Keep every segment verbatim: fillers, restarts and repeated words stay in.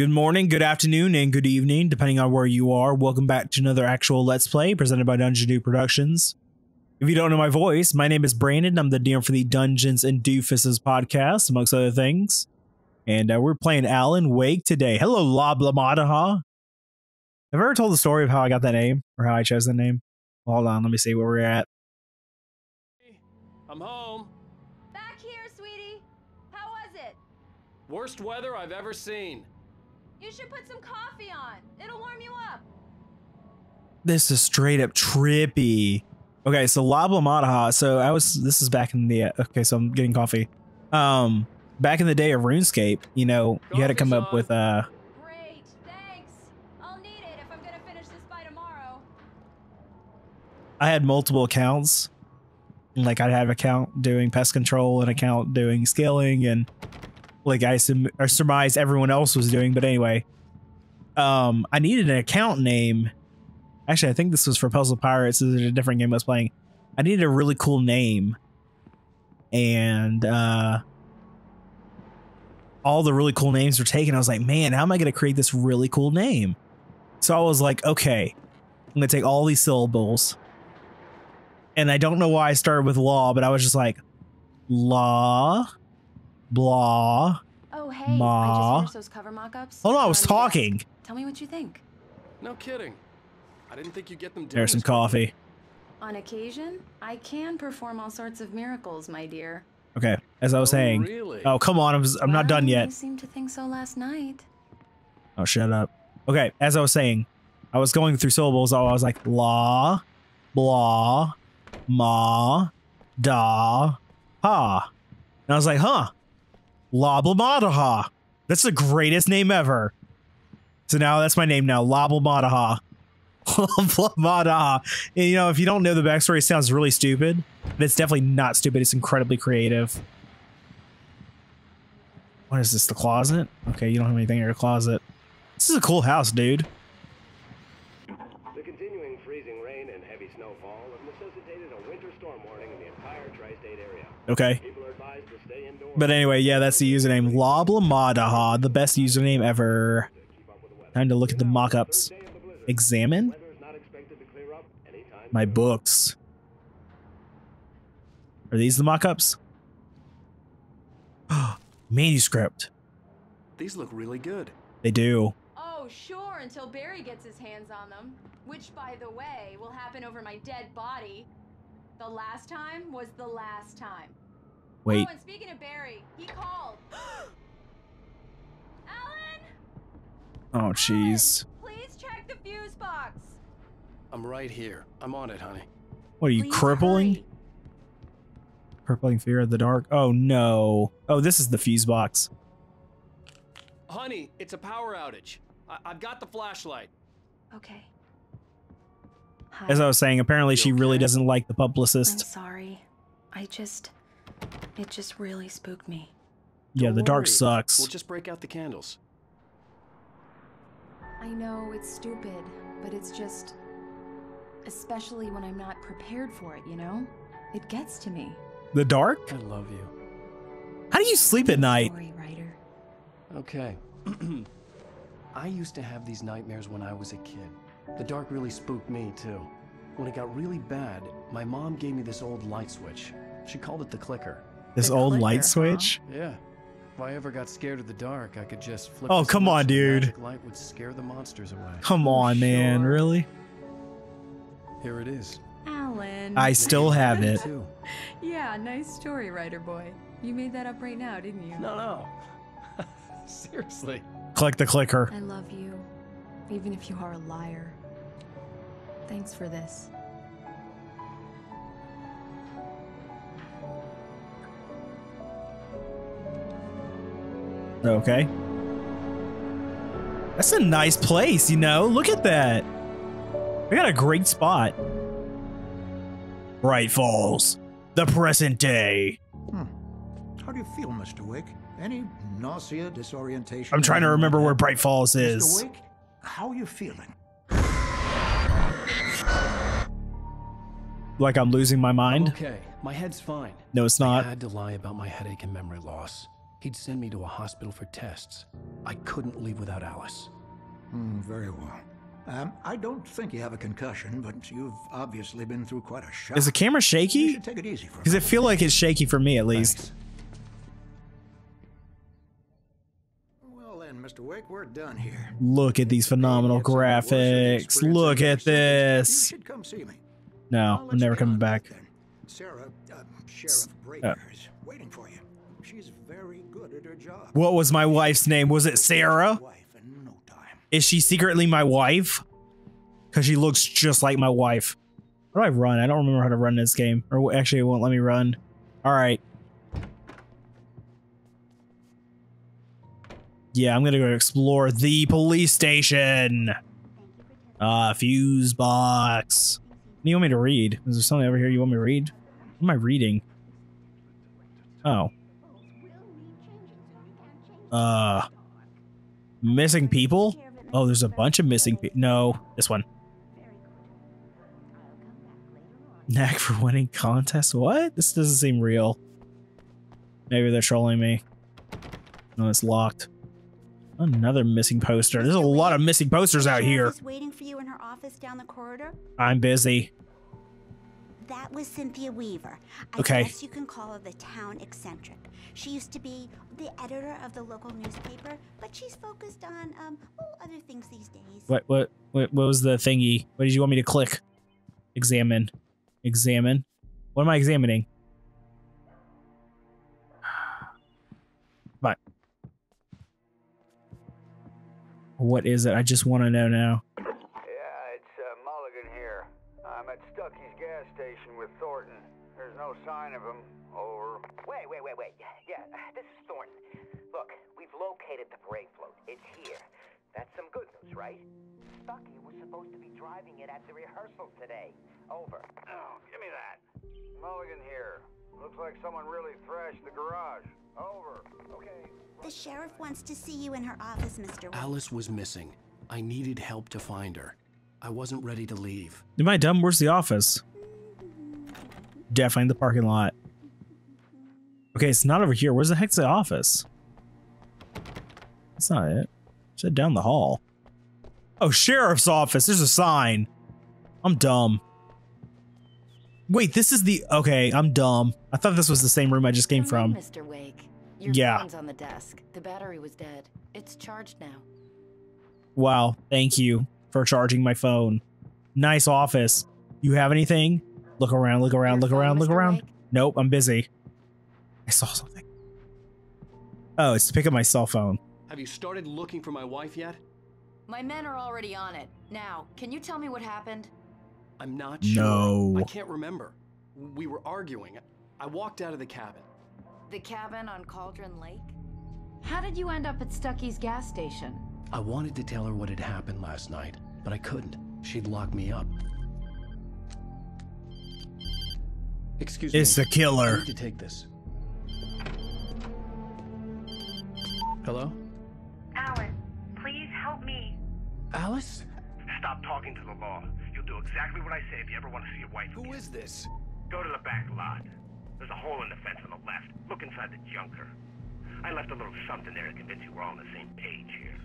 Good morning, good afternoon, and good evening, depending on where you are. Welcome back to another actual Let's Play presented by Dungeon Dude Productions. If you don't know my voice, my name is Brandon. I'm the D M for the Dungeons and Doofuses podcast, amongst other things. And uh, we're playing Alan Wake today. Hello, Loblamadaha. Have I ever told the story of how I got that name or how I chose the name? Hold on, let me see where we're at. I'm home. Back here, sweetie. How was it? Worst weather I've ever seen. You should put some coffee on. It'll warm you up. This is straight up trippy. Okay, so Loblamadaha. So I was, this is back in the, okay, so I'm getting coffee. Um, back in the day of RuneScape, you know, Coffee's you had to come on. up with, uh. Great, thanks. I'll need it if I'm going to finish this by tomorrow. I had multiple accounts. Like I'd have an account doing pest control, an account doing scaling, and like I, I surmised everyone else was doing. But anyway, um, I needed an account name. Actually, I think this was for Puzzle Pirates. This is a different game I was playing. I needed a really cool name. And uh, all the really cool names were taken. I was like, man, how am I going to create this really cool name? So I was like, okay, I'm going to take all these syllables. And I don't know why I started with law, but I was just like, law, blah, oh, hey, ma. I just finished those cover mock-ups. Hold on, I was talking. Tell me what you think. No kidding. I didn't think you'd get them. There's some coffee. On occasion, I can perform all sorts of miracles, my dear. Okay, as I was oh, saying. Really? Oh, come on, I'm, I'm not done yet. You seemed to think so last night. Oh, shut up. Okay, as I was saying, I was going through syllables. I was like, la, blah, ma, da, ha. And I was like, huh, Loblamadaha. That's the greatest name ever. So now that's my name now, Loblamadaha. And you know, if you don't know the backstory, it sounds really stupid, but it's definitely not stupid. It's incredibly creative. What is this? The closet? Okay, you don't have anything in your closet. This is a cool house, dude. The continuing freezing rain and heavy snowfall have necessitated a winter storm warning in the entire tri-state area. Okay. People are advised to stay indoors. But anyway, yeah, that's the username, Loblamadaha, the best username ever. Time to look at the mock-ups. Examine my books. Are these the mock-ups? Manuscript. These look really good. They do. Oh, sure, until Barry gets his hands on them, which, by the way, will happen over my dead body. The last time was the last time. Wait. Oh, and speaking of Barry, he called. Alan? Oh, jeez. Check the fuse box. I'm right here. I'm on it, honey. What are you, Please crippling? Hurry. Crippling fear of the dark. Oh, no. Oh, this is the fuse box. Honey, it's a power outage. I I've got the flashlight. Okay. Hi. As I was saying, apparently she okay? really doesn't like the publicist. I'm sorry. I just... It just really spooked me. Yeah, Don't the dark worry. sucks. We'll just break out the candles. I know it's stupid, but it's just, especially when I'm not prepared for it, you know? It gets to me. The dark? I love you. How do you sleep at night? Story writer. Okay. I used to have these nightmares when I was a kid. The dark really spooked me, too. When it got really bad, my mom gave me this old light switch. She called it the clicker. This the old clicker, light switch? Huh? Yeah. If I ever got scared of the dark, I could just flip. Oh, come on, dude. Light would scare the monsters away. Come on, sure. man. Really? Here it is. Alan. I still have it. Yeah, nice story, writer boy. You made that up right now, didn't you? No, no. Seriously. Click the clicker. I love you, even if you are a liar. Thanks for this. Okay. That's a nice place, you know? Look at that. We got a great spot. Bright Falls, the present day. Hmm. How do you feel, Mister Wake? Any nausea, disorientation? I'm trying to remember where Bright Falls is. Mister Wake, how are you feeling? Like I'm losing my mind? Okay, my head's fine. No, it's not. I had to lie about my headache and memory loss. He'd send me to a hospital for tests. I couldn't leave without Alice. Mm, very well. Um, I don't think you have a concussion, but you've obviously been through quite a shock. Is the camera shaky? You should take it easy for me. Does it feel like it's shaky for me, at least? Nice. Well then, Mister Wake, we're done here. Look at these phenomenal graphics. Look at this. You should come see me. No, I'm never coming back. Sarah, uh, Sheriff Breaker's waiting for you. She's very good at her job. What was my wife's name? Was it Sarah? Is she secretly my wife? Because she looks just like my wife. How do I run? I don't remember how to run this game. Or actually, it won't let me run. All right. Yeah, I'm going to go explore the police station. Uh, fuse box. What do you want me to read? Is there something over here you want me to read? What am I reading? Oh. Uh. Missing people? Oh, there's a bunch of missing people. No, this one. Knack for winning contest? What? This doesn't seem real. Maybe they're trolling me. No, it's locked. Another missing poster. There's a lot of missing posters out here. Waiting for you in her office down the corridor. I'm busy. That was Cynthia Weaver. I okay. guess you can call her the town eccentric. She used to be the editor of the local newspaper, but she's focused on um well, other things these days. What, what what what was the thingy? What did you want me to click? Examine. Examine. What am I examining? But what is it? I just want to know now. Yeah, it's uh, Mulligan here. I'm at Stucky's gas station with Thornton. There's no sign of him. Over. Wait, wait, wait, wait. Yeah, this is Thornton. Look, we've located the brake float. It's here. That's some good news, right? Stucky was supposed to be driving it at the rehearsal today. Over. Oh, give me that. Mulligan here. Looks like someone really thrashed the garage. Over. Okay. The sheriff wants to see you in her office, Mister Wayne. Alice was missing. I needed help to find her. I wasn't ready to leave. Am I dumb? Where's the office? Definitely in the parking lot. Okay, it's not over here. Where's the heck's the office? That's not it. It's down the hall. Oh, sheriff's office. There's a sign. I'm dumb. Wait, this is the... Okay, I'm dumb. I thought this was the same room I just came from. Mister Wake. Your yeah. phone's on the desk. The battery was dead. It's charged now. Wow, thank you for charging my phone. Nice office. You have anything? Look around, look around, your look phone, around, Mister look around. Wake? Nope, I'm busy. I saw something. Oh, it's to pick up my cell phone. Have you started looking for my wife yet? My men are already on it. Now, can you tell me what happened? I'm not sure. No. I can't remember. We were arguing. I walked out of the cabin. The cabin on Cauldron Lake? How did you end up at Stucky's gas station? I wanted to tell her what had happened last night, but I couldn't. She'd lock me up. Excuse me. It's the killer. I need to take this. Hello? Alan, please help me. Alice? Stop talking to the law. You'll do exactly what I say if you ever want to see your wife again. Who is this? Go to the back lot. There's a hole in the fence on the left. Look inside the junker. I left a little something there to convince you we're all on the same page here.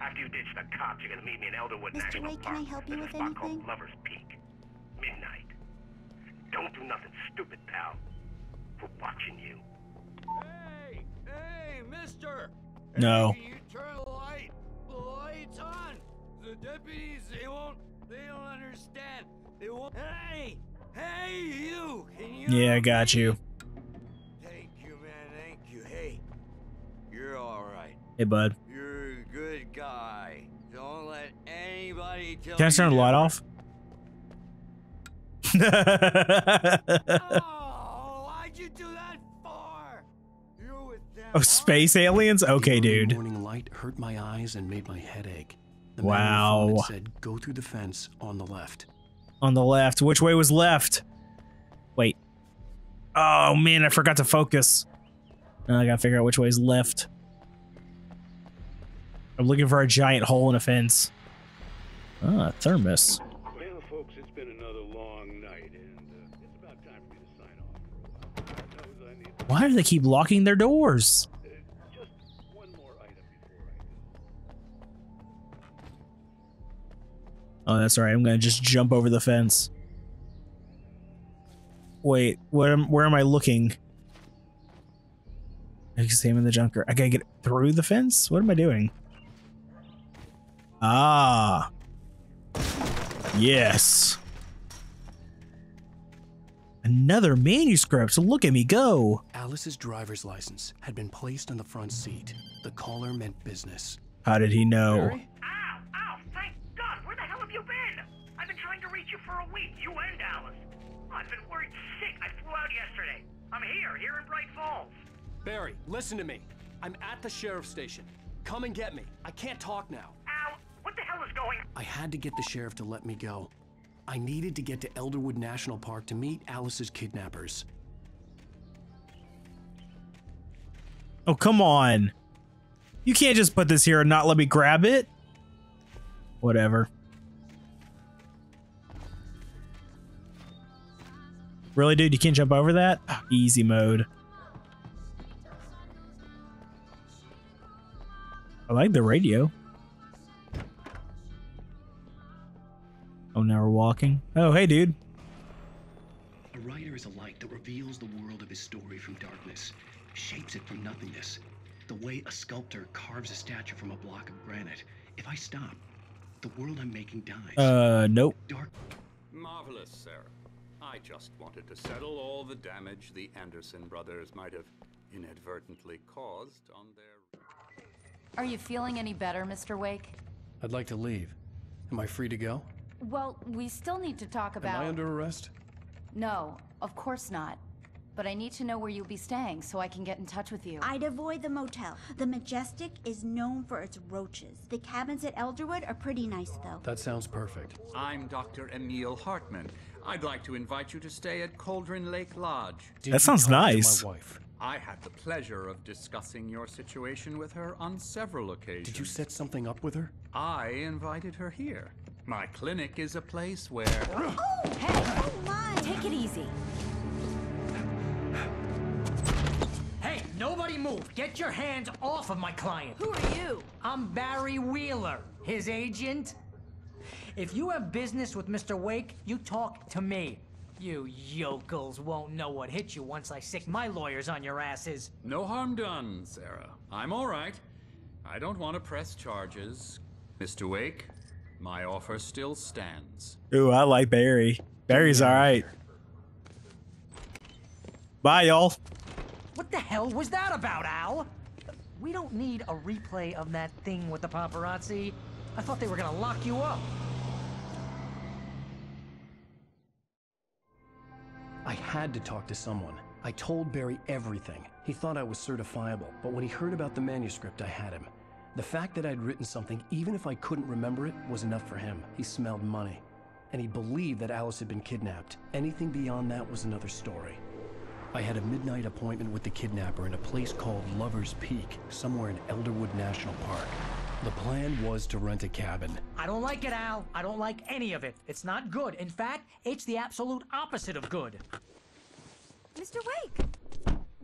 After you ditch the cops, you're going to meet me in Elderwood National Park. Mister Wake, can I help you with anything? There's a spot called Lover's Peak. Midnight. Don't do nothing stupid, pal. We're watching you. Hey! Hey, mister! No. Hey, you turn the light. The light's on. The deputies, they won't, they don't understand. They won't. Hey! Hey, you! Can you yeah, I got you. Thank you, man. Thank you. Hey, you're all right. Hey, bud. You're a good guy. Don't let anybody tell you. Can I turn the light off? Oh, why'd you do that for? You're with them. Oh, space aliens? Okay, dude. The morning light hurt my eyes and made my head ache. The wow. Man said, go through the fence on the left. On the left. Which way was left? Wait. Oh, man, I forgot to focus. Now I gotta figure out which way is left. I'm looking for a giant hole in a fence. Ah, thermos. Well, folks, it's been another long night, and uh, it's about time for me to sign off for a while. Why do they keep locking their doors? Uh, Oh, that's all right. I'm going to just jump over the fence. Wait, where am, where am I looking? I can see him in the junker. I got to get through the fence? What am I doing? Ah. Yes. Another manuscript. Look at me go. Alice's driver's license had been placed on the front seat. The caller meant business. How did he know? Barry? Ow, ow, thank God. Where the hell have you been? I've been trying to reach you for a week, you and Alice. Oh, I've been worried sick. I flew out yesterday. I'm here, here in Bright Falls. Barry, listen to me. I'm at the sheriff's station. Come and get me. I can't talk now. Ow, what the hell is going on? I had to get the sheriff to let me go. I needed to get to Elderwood National Park to meet Alice's kidnappers. Oh, come on. You can't just put this here and not let me grab it. Whatever. Really, dude? You can't jump over that? Oh, easy mode. I like the radio. Oh, now we're walking. Oh, hey, dude. A writer is a light that reveals the world of his story from darkness, shapes it from nothingness, the way a sculptor carves a statue from a block of granite. If I stop, the world I'm making dies. Uh, nope. Dark. Marvelous, Sarah. I just wanted to settle all the damage the Anderson brothers might have inadvertently caused on their... Are you feeling any better, Mister Wake? I'd like to leave. Am I free to go? Well, we still need to talk about... Am I under arrest? No, of course not. But I need to know where you'll be staying so I can get in touch with you. I'd avoid the motel. The Majestic is known for its roaches. The cabins at Elderwood are pretty nice, though. That sounds perfect. I'm Doctor Emil Hartman. I'd like to invite you to stay at Cauldron Lake Lodge. Did that sounds nice. My wife? I had the pleasure of discussing your situation with her on several occasions. Did you set something up with her? I invited her here. My clinic is a place where... Oh, hey, oh my. Take it easy. Hey, nobody move. Get your hands off of my client. Who are you? I'm Barry Wheeler, his agent. If you have business with Mister Wake, you talk to me. You yokels won't know what hit you once I sick my lawyers on your asses. No harm done, Sarah. I'm all right. I don't want to press charges. Mister Wake, my offer still stands. Ooh, I like Barry. Barry's all right. Bye, y'all. What the hell was that about, Al? We don't need a replay of that thing with the paparazzi. I thought they were gonna lock you up. I had to talk to someone. I told Barry everything. He thought I was certifiable, but when he heard about the manuscript, I had him. The fact that I'd written something, even if I couldn't remember it, was enough for him. He smelled money, and he believed that Alice had been kidnapped. Anything beyond that was another story. I had a midnight appointment with the kidnapper in a place called Lover's Peak, somewhere in Elderwood National Park. The plan was to rent a cabin. I don't like it, Al. I don't like any of it. It's not good. In fact, it's the absolute opposite of good. Mister Wake!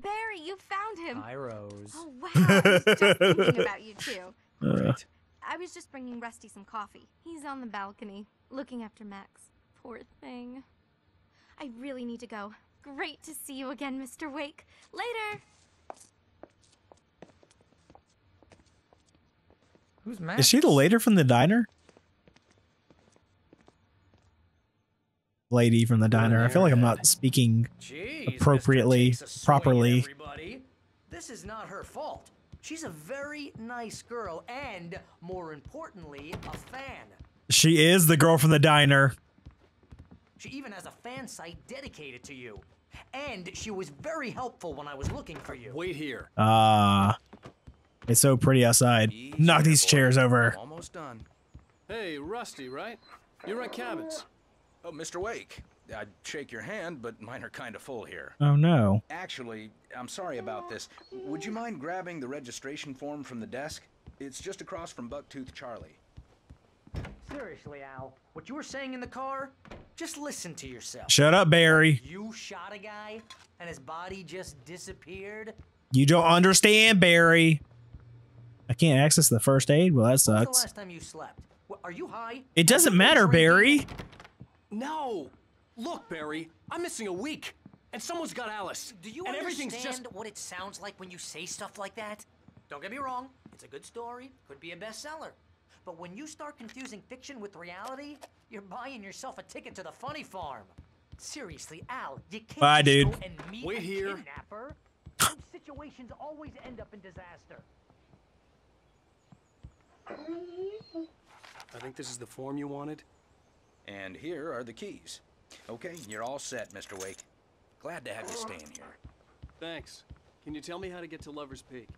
Barry, you found him. Hi, Rose. Oh, wow. I was just thinking about you, too. Right. I was just bringing Rusty some coffee. He's on the balcony, looking after Max. Poor thing. I really need to go. Great to see you again, Mister Wake. Later. Who's Max? Is she the later from the diner? Lady from the diner. I feel like I'm not speaking Jeez, appropriately, properly. Everybody. This is not her fault. She's a very nice girl and, more importantly, a fan. She is the girl from the diner. She even has a fan site dedicated to you. And she was very helpful when I was looking for you. Wait here. Ah. Uh, it's so pretty outside. Knock these chairs over. Almost done. Hey, Rusty, right? You rent cabins. Oh, Mister Wake. I'd shake your hand, but mine are kind of full here. Oh, no. Actually, I'm sorry about this. Would you mind grabbing the registration form from the desk? It's just across from Bucktooth Charlie. Seriously, Al, what you were saying in the car? Just listen to yourself. Shut up, Barry. You shot a guy, and his body just disappeared? You don't understand, Barry. I can't access the first aid? Well, that sucks. When was the last time you slept? Are you high? It doesn't matter, Barry. No. Look, Barry, I'm missing a week, and someone's got Alice. Do you and understand everything's just... what it sounds like when you say stuff like that? Don't get me wrong. It's a good story. Could be a bestseller. But when you start confusing fiction with reality, you're buying yourself a ticket to the funny farm. Seriously, Al, you can't Bye, dude. Go and meet Wait a here. kidnapper. Those situations always end up in disaster. I think this is the form you wanted. And here are the keys. Okay, you're all set, Mister Wake. Glad to have you staying here. Thanks. Can you tell me how to get to Lover's Peak?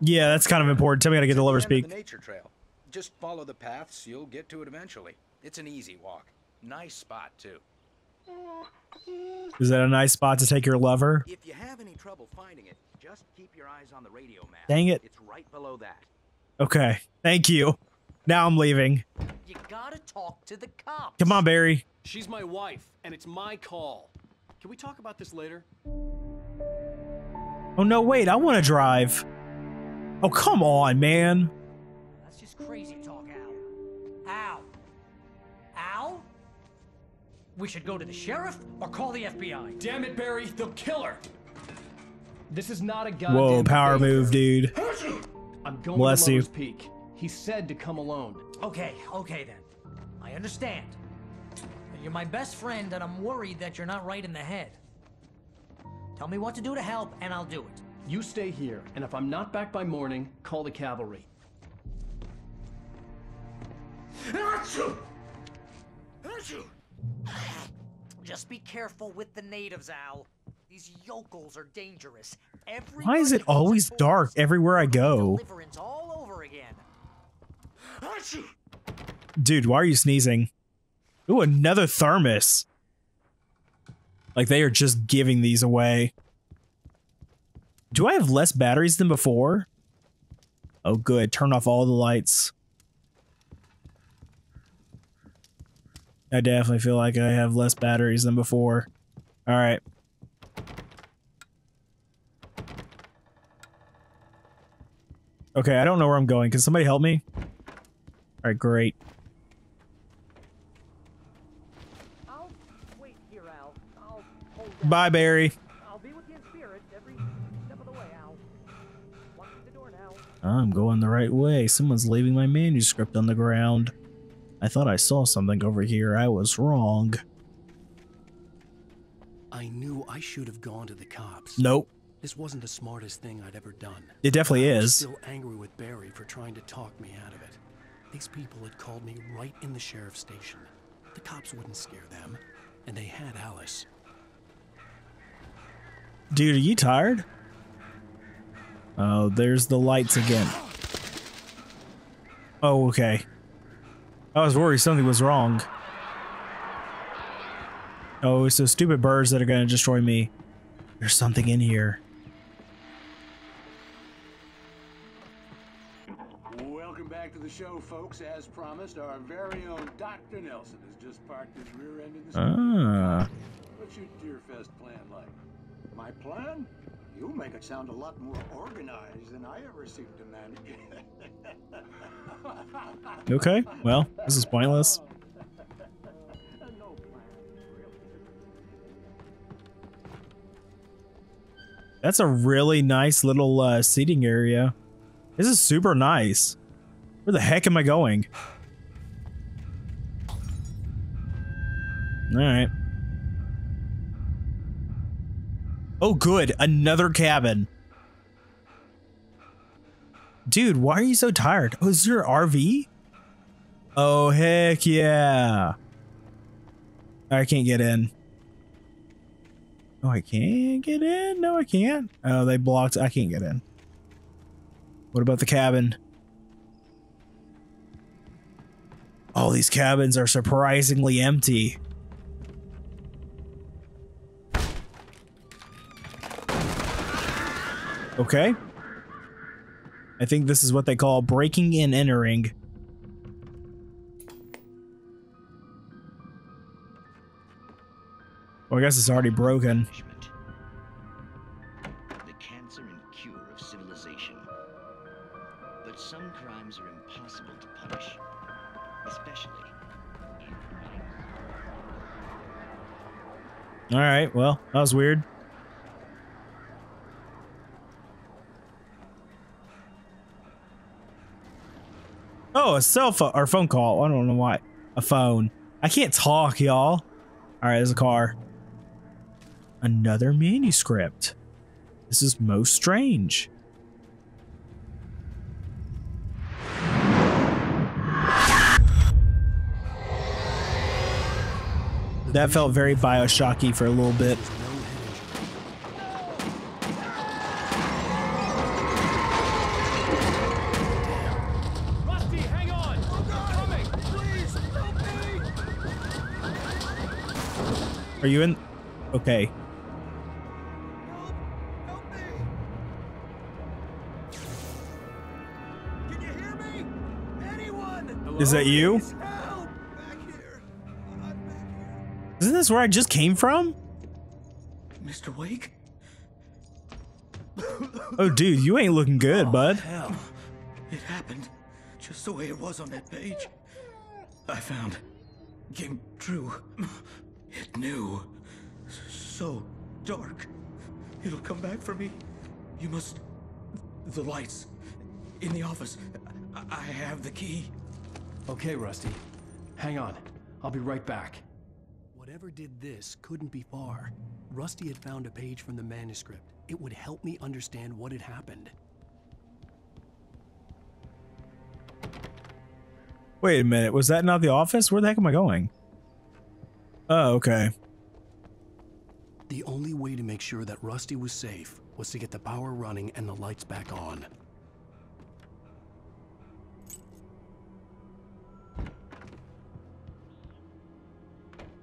Yeah, that's kind of important. Tell me how to get to Lover's Peak. The nature trail. Just follow the paths. You'll get to it eventually. It's an easy walk. Nice spot, too. Is that a nice spot to take your lover? If you have any trouble finding it, just keep your eyes on the radio map. Dang it. It's right below that. Okay. Thank you. Now I'm leaving. You gotta talk to the cops. Come on, Barry. She's my wife, and it's my call. Can we talk about this later? Oh, no, wait. I want to drive. Oh, come on, man. That's just crazy talk, Al. Al? Al? We should go to the sheriff or call the F B I. Damn it, Barry. They'll kill her. This is not a goddamn Whoa, power favor. move, dude. I'm going Bless to Lover's you. Peak. He said to come alone. Okay, okay then. I understand. You're my best friend, and I'm worried that you're not right in the head. Tell me what to do to help, and I'll do it. You stay here, and if I'm not back by morning, call the cavalry. Just be careful with the natives, Al. These yokels are dangerous. Everybody Why is it always dark everywhere I go? Deliverance all over again. Dude, why are you sneezing? Ooh, another thermos. Like, they are just giving these away. Do I have less batteries than before? Oh, good. Turn off all the lights. I definitely feel like I have less batteries than before. All right. Okay, I don't know where I'm going. Can somebody help me? All right, great. I'll wait here, Al. I'll hold down. Bye, Barry. I'll be with you in spirit every step of the way, Al. Walk through the door now. I'm going the right way. Someone's leaving my manuscript on the ground. I thought I saw something over here. I was wrong. I knew I should have gone to the cops. Nope. This wasn't the smartest thing I'd ever done. It definitely is. I was still angry with Barry for trying to talk me out of it. These people had called me right in the sheriff's station. The cops wouldn't scare them, and they had Alice. Dude, are you tired? Oh, there's the lights again. Oh, okay. I was worried something was wrong. Oh, it's those stupid birds that are going to destroy me. There's something in here. Show, folks, as promised, our very own Doctor Nelson has just parked his rear end in the ah. What's your Deerfest plan like? My plan? You make it sound a lot more organized than I ever seem to manage. Okay, well, this is pointless. That's a really nice little uh, seating area. This is super nice. Where the heck am I going? Alright. Oh, good. Another cabin. Dude, why are you so tired? Oh, is there an R V? Oh, heck yeah. I can't get in. Oh, I can't get in? No, I can't. Oh, they blocked. I can't get in. What about the cabin? All these cabins are surprisingly empty. Okay. I think this is what they call breaking and entering. Well, I guess it's already broken. The cancer and cure of civilization. But But some crimes are impossible to punish, especially. All right, well, that was weird. Oh, a cell phone or phone call. I don't know why. A phone. I can't talk, y'all. All right, there's a car. Another manuscript. This is most strange. That felt very Bioshocky for a little bit. Rusty, hang on! Coming! Please help me! Are you in? Okay. Help! Help me! Can you hear me? Anyone? Hello? Is that you? Isn't this where I just came from? Mister Wake? Oh, dude, you ain't looking good, oh, bud. Hell. It happened just the way it was on that page. I found came true. It knew. So dark. It'll come back for me. You must... The lights. In the office. I have the key. Okay, Rusty. Hang on. I'll be right back. Whoever did this couldn't be far. Rusty had found a page from the manuscript. It would help me understand what had happened. Wait a minute, was that not the office? Where the heck am I going? Oh, okay. The only way to make sure that Rusty was safe was to get the power running and the lights back on.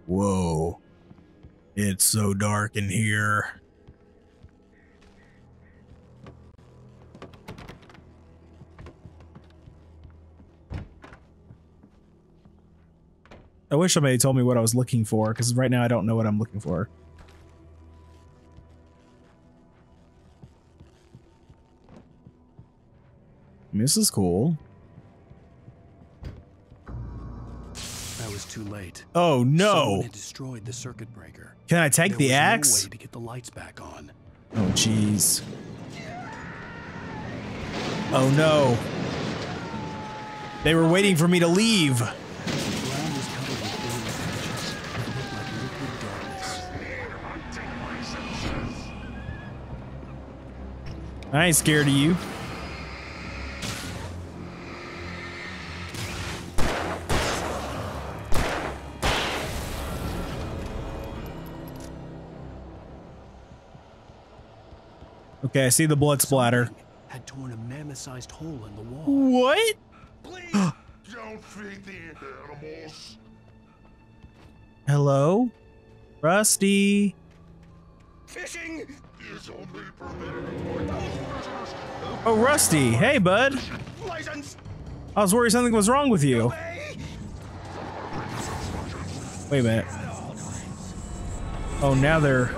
Whoa, it's so dark in here. I wish somebody told me what I was looking for, because right now I don't know what I'm looking for. I mean, this is cool. Was too late. Oh no! Someone had destroyed the circuit breaker. Can I take the axe? There was no way to get the lights back on. Oh jeez. Oh no! They were waiting for me to leave. The ground was covered with blue patches that looked like liquid darkness. I ain't scared of you. Okay, I see the blood splatter. Had torn a mammoth-sized hole in the wall. What? Please don't feed the animals. Hello? Rusty. Fishing is only permitted for oh, Rusty. Hey, bud. License. I was worried something was wrong with you. Wait a minute. Oh, now they're...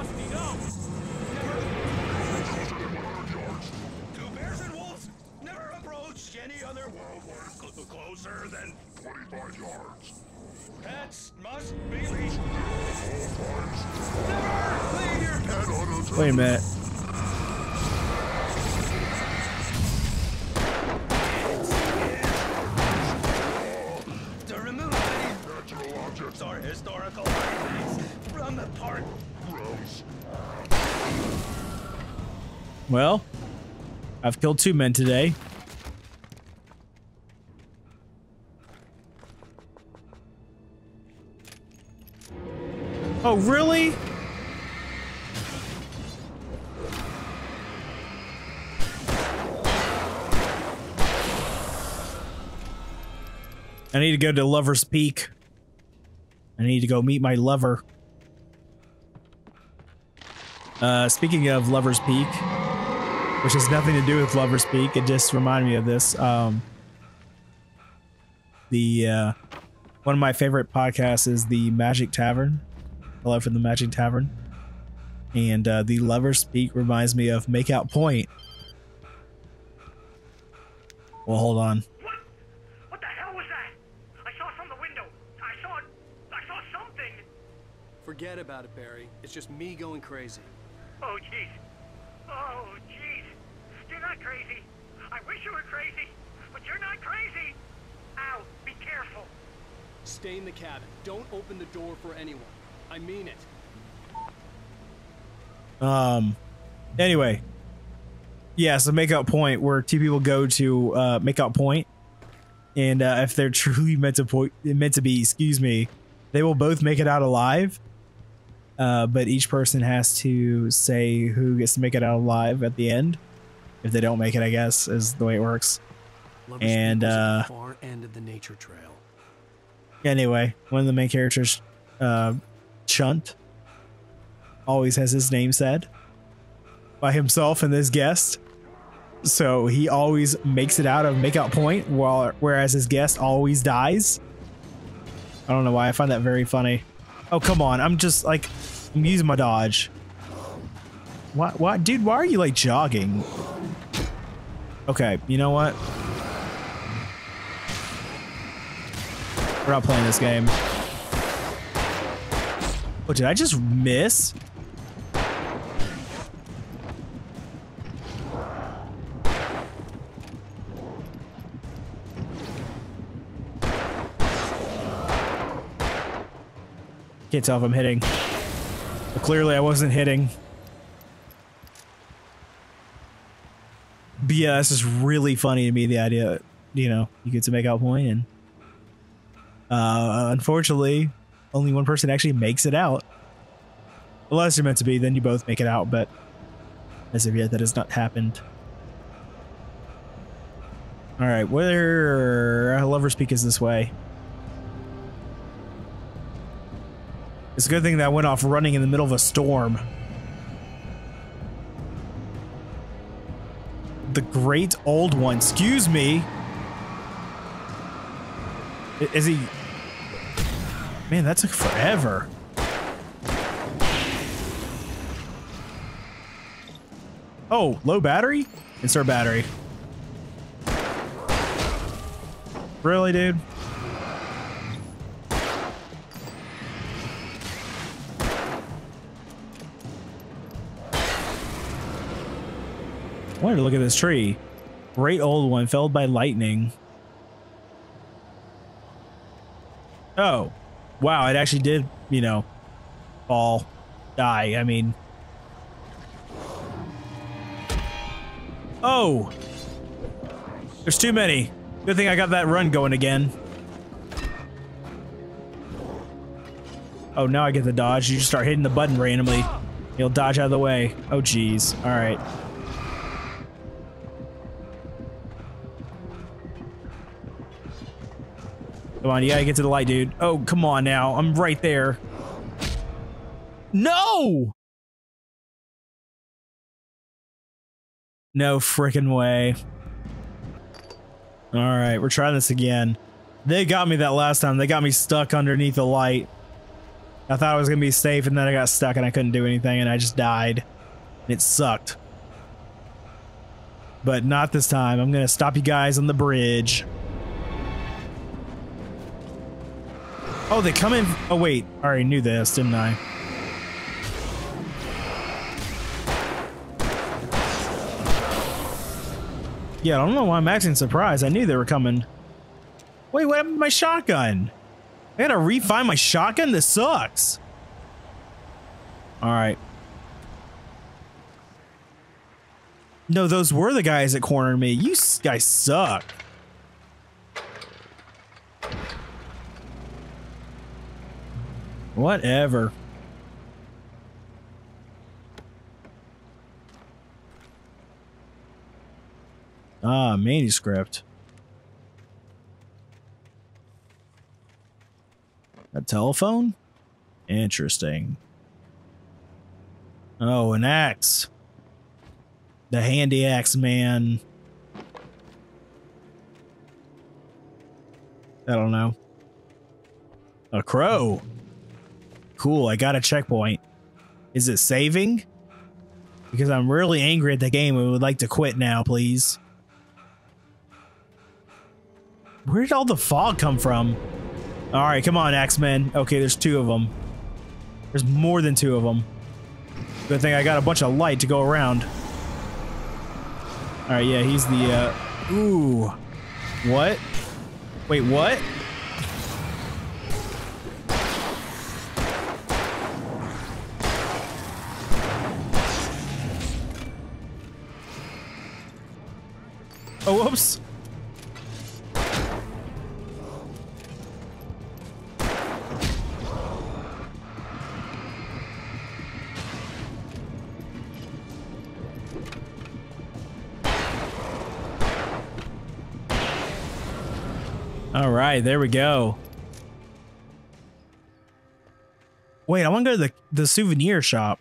Wait a minute. To remove any or historical artifacts from the park. Well, I've killed two men today. Oh, really? I need to go to Lover's Peak. I need to go meet my lover. Uh, speaking of Lover's Peak, which has nothing to do with Lover's Peak, it just reminded me of this. Um, the uh, one of my favorite podcasts is the Magic Tavern. Hello from the Magic Tavern, and uh, the Lover's Peak reminds me of Makeout Point. Well, hold on. What? What the hell was that? I saw it from the window. I saw it. I saw something. Forget about it, Barry. It's just me going crazy. Oh, jeez. Oh, jeez. You're not crazy. I wish you were crazy, but you're not crazy. Ow, be careful. Stay in the cabin. Don't open the door for anyone. I mean it. Um, anyway. Yeah, so Makeout Point, where two people go to uh, Makeout Point, and uh, if they're truly meant to point, meant to be, excuse me, they will both make it out alive. Uh, but each person has to say who gets to make it out alive at the end. If they don't make it, I guess is the way it works. Lover's and uh, far end of the nature trail. Anyway, one of the main characters, uh, Chunt, always has his name said by himself and his guest. So he always makes it out of Makeout Point, while whereas his guest always dies. I don't know why I find that very funny. Oh, come on. I'm just like, I'm using my dodge. What, what, dude, why are you like jogging? Okay, you know what? We're not playing this game. Oh, did I just miss? Can't tell if I'm hitting. Well, clearly I wasn't hitting. But yeah, this is really funny to me, the idea, you know, you get to Makeout Point, and uh, unfortunately, only one person actually makes it out. Unless you're meant to be, then you both make it out, but as of yet, that has not happened. Alright, where Lover's Peak is this way. It's a good thing that I went off running in the middle of a storm. The great old one. Excuse me. Is he? Man, that took forever. Oh, low battery? Insert battery. Really, dude? I wanted to look at this tree. Great old one, felled by lightning. Oh, wow. It actually did, you know, fall, die. I mean, oh, there's too many. Good thing I got that run going again. Oh, now I get the dodge. You just start hitting the button randomly. You'll dodge out of the way. Oh, geez. All right. Come on, you gotta get to the light, dude. Oh, come on now. I'm right there. No! No frickin' way. Alright, we're trying this again. They got me that last time. They got me stuck underneath the light. I thought I was gonna be safe, and then I got stuck and I couldn't do anything, and I just died. It sucked. But not this time. I'm gonna stop you guys on the bridge. Oh, they come in. Oh, wait. I already knew this, didn't I? Yeah, I don't know why I'm acting surprised. I knew they were coming. Wait, what happened to my shotgun? I gotta refine my shotgun? This sucks. Alright. No, those were the guys that cornered me. You guys suck. Whatever. Ah, manuscript. A telephone? Interesting. Oh, an axe. The handy axe man. I don't know. A crow. Cool, I got a checkpoint. Is it saving? Because I'm really angry at the game and would like to quit now, please. Where'd all the fog come from? All right, come on, Axemen. Okay, there's two of them. There's more than two of them. Good thing I got a bunch of light to go around. All right, yeah, he's the, uh, ooh. What? Wait, what? Oh, whoops. All right, there we go. Wait, I want to go to the, the souvenir shop.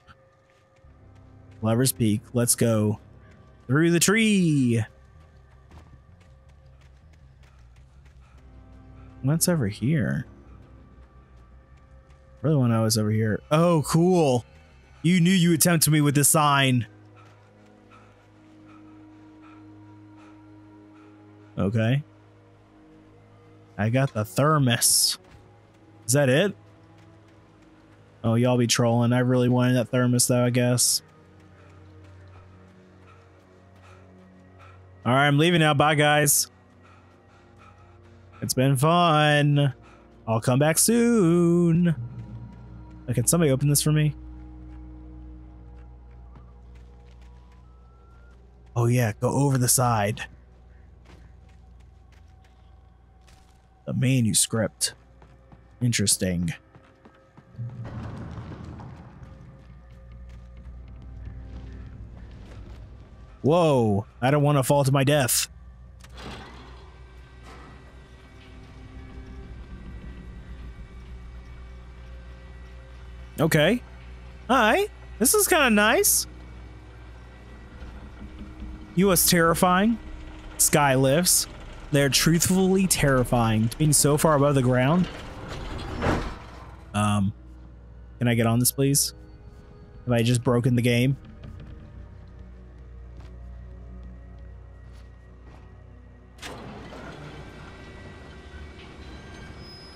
Lover's Peak. Let's go through the tree. What's over here? Really want to know what's over here. Oh, cool. You knew you would tempt me with this sign. Okay. I got the thermos. Is that it? Oh, y'all be trolling. I really wanted that thermos though, I guess. All right, I'm leaving now. Bye, guys. It's been fun. I'll come back soon. Like, can somebody open this for me? Oh yeah, go over the side. The manuscript. Interesting. Whoa, I don't want to fall to my death. Okay. Hi. This is kind of nice. You was terrifying. Sky lifts. They're truthfully terrifying. Being so far above the ground. Um, can I get on this, please? Have I just broken the game?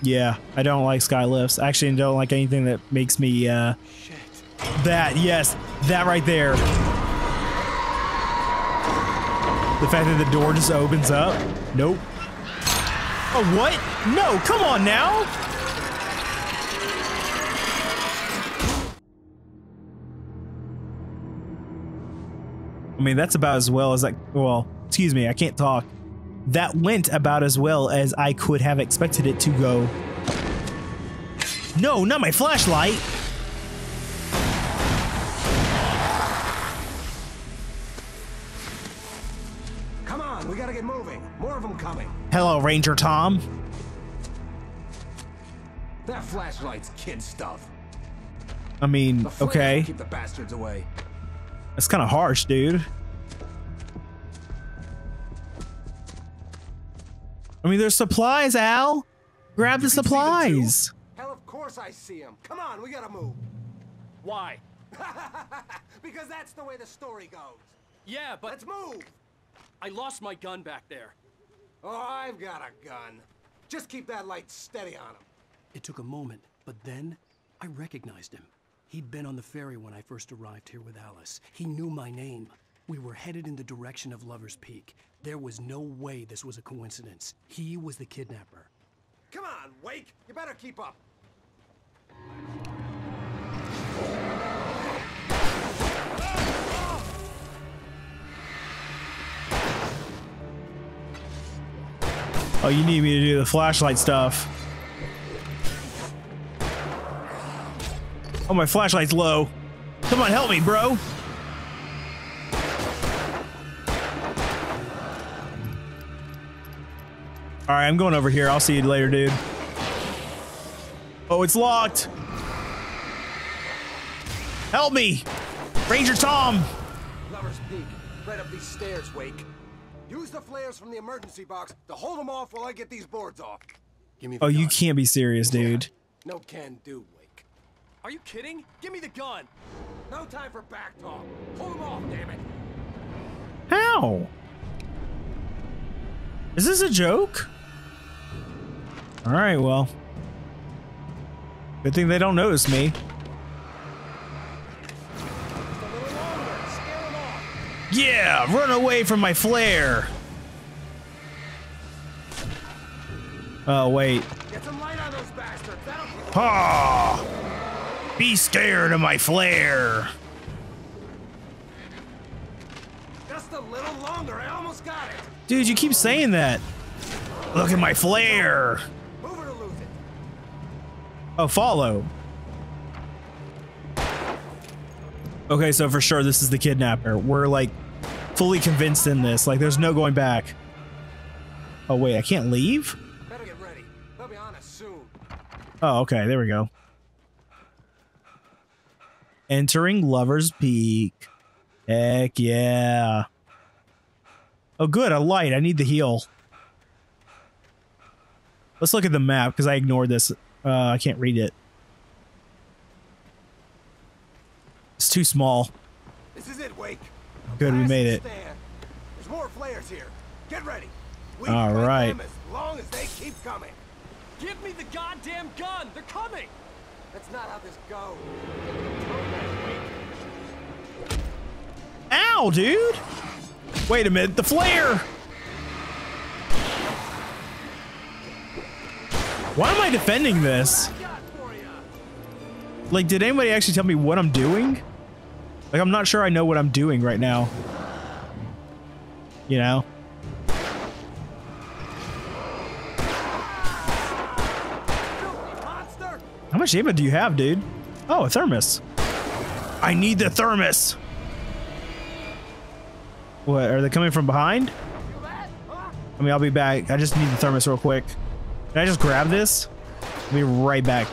Yeah, I don't like sky lifts. Actually, I don't like anything that makes me, uh... Shit. That, yes. That right there. The fact that the door just opens up. Nope. Oh, what? No, come on now! I mean, that's about as well as I... Well, excuse me, I can't talk. That went about as well as I could have expected it to go. No, not my flashlight. Come on, we gotta get moving. More of them coming. Hello, Ranger Tom. That flashlight's kid stuff. I mean, okay. Keep the bastards away. That's kind of harsh, dude. I mean, there's supplies, Al. Grab the supplies. Hell, of course I see him. Come on, we gotta move. Why? Because that's the way the story goes. Yeah, but let's move. I lost my gun back there. Oh, I've got a gun. Just keep that light steady on him. It took a moment, but then I recognized him. He'd been on the ferry when I first arrived here with Alice. He knew my name. We were headed in the direction of Lover's Peak. There was no way this was a coincidence. He was the kidnapper. Come on, Wake! You better keep up! Oh, you need me to do the flashlight stuff. Oh, my flashlight's low. Come on, help me, bro! All right, I'm going over here. I'll see you later, dude. Oh, it's locked. Help me, Ranger Tom. Lover's Peak, right up these stairs, Wake. Use the flares from the emergency box to hold them off while I get these boards off. Give me the oh, gun. You can't be serious, dude. Yeah. No can do, Wake. Are you kidding? Give me the gun. No time for back talk. Hold them off, damn it. How? Is this a joke? All right, well, good thing they don't notice me. Yeah, run away from my flare. Oh, wait. Get some light on those bastards. Ah, be scared of my flare. Just a little longer. I almost got it. Dude, you keep saying that. Look at my flare. Move or to lose it. Oh, follow. Okay, so for sure this is the kidnapper. We're like fully convinced in this. Like, there's no going back. Oh wait, I can't leave? Better get ready. They'll be on us soon. Oh, okay, there we go. Entering Lover's Peak. Heck yeah. Oh good, a light. I need the heal. Let's look at the map because I ignored this. Uh, I can't read it. It's too small. This is it, Wake. Good, we made it. There's more flares here. Get ready. We All right. Them as long as they keep coming. Give me the goddamn gun. They're coming. That's not how this goes. Ow, dude. Wait a minute. The flare. Why am I defending this? Like, did anybody actually tell me what I'm doing? Like, I'm not sure I know what I'm doing right now. You know? How much ammo do you have, dude? Oh, a thermos. I need the thermos. What, are they coming from behind? I mean, I'll be back. I just need the thermos real quick. Can I just grab this? I'll be right back.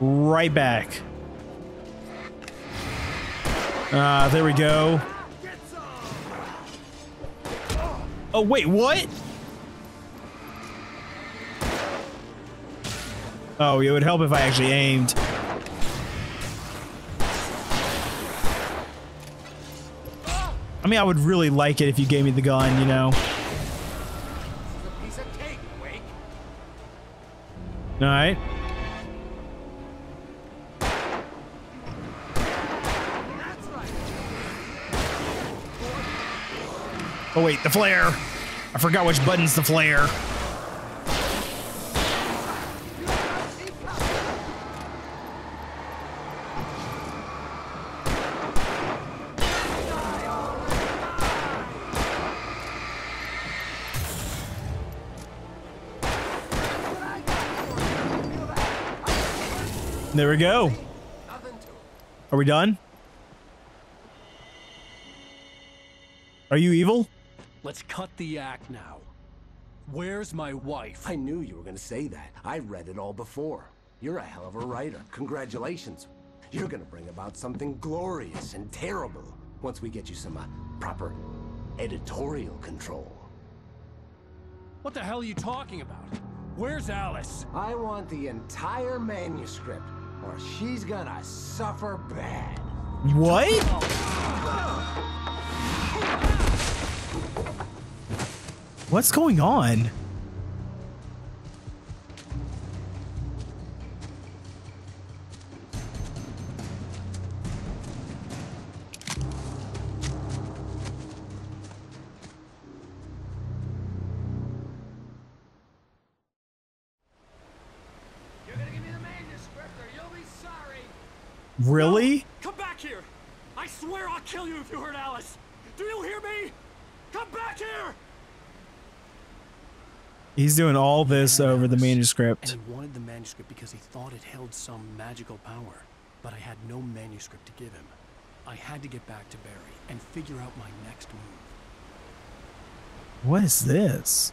Right back. Ah, uh, there we go. Oh, wait, what? Oh, it would help if I actually aimed. I mean, I would really like it if you gave me the gun, you know? All right. Oh wait, the flare. I forgot which button's the flare. There we go. Are we done? Are you evil? Let's cut the act now. Where's my wife? I knew you were gonna say that. I read it all before. You're a hell of a writer. Congratulations. You're gonna bring about something glorious and terrible once we get you some uh, proper editorial control. What the hell are you talking about? Where's Alice? I want the entire manuscript. Or she's gonna suffer bad. What? What's going on? Really? No, come back here! I swear I'll kill you if you hurt Alice! Do you hear me? Come back here! He's doing all this over Alice, the manuscript. And he wanted the manuscript because he thought it held some magical power, but I had no manuscript to give him. I had to get back to Barry and figure out my next move. What is this?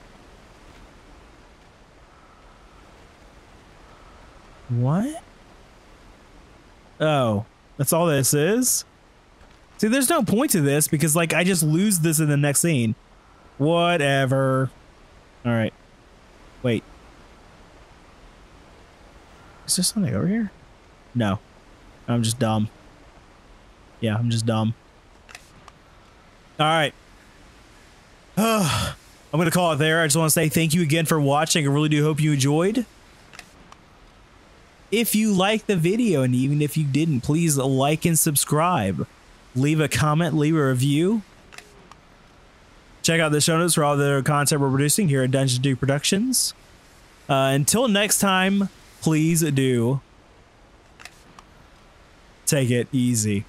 What? Oh, that's all this is? See, there's no point to this because, like, I just lose this in the next scene. Whatever. All right. Wait. Is there something over here? No. I'm just dumb. Yeah, I'm just dumb. All right. I'm going to call it there. I just want to say thank you again for watching. I really do hope you enjoyed. If you liked the video, and even if you didn't, please like and subscribe. Leave a comment, leave a review. Check out the show notes for all the content we're producing here at Dungeon Dude Productions. Uh, until next time, please do take it easy.